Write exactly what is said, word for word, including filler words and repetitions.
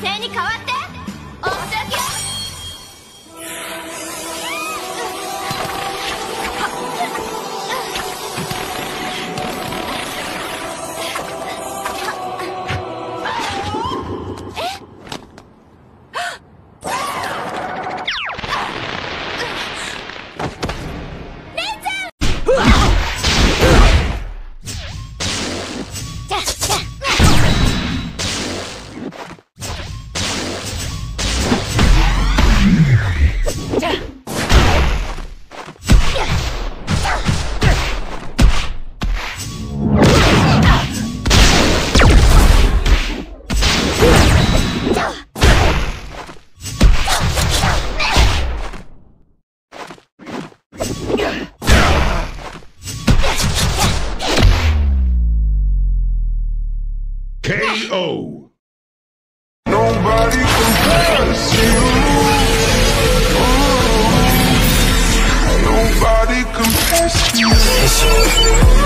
勢に変わっておっしゃけ。ケーオー! Nobody compares to you. Ooh. Nobody compares to you.